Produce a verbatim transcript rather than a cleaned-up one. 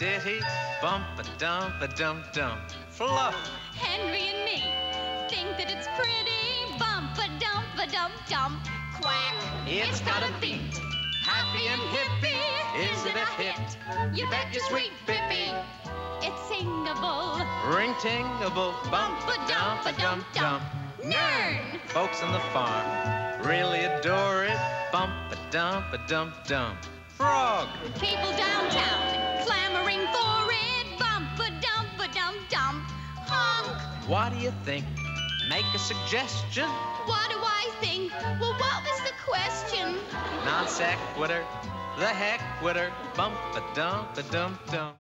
did he? Bump-a-dump-a-dump-dump. Fluff. Henry and me think that it's pretty. Bump-a-dump-a-dump-dump. Quack. It's, it's got, got a beat. Happy and hippie. Is it a hit? You bet your sweet bippy. It's singable. Ring-tingable. Bump-a-dump-a-dump-dump. Nern. Folks on the farm really adore it. Bump-a-dump-a-dump-dump. Frog. People downtown clamoring for it. Bump-a-dump-a-dump-dump. Honk. What do you think? Make a suggestion. What do I think? Well, what was the question? Non sequitur. The heck with her. Bump-a-dump-a-dump-dump.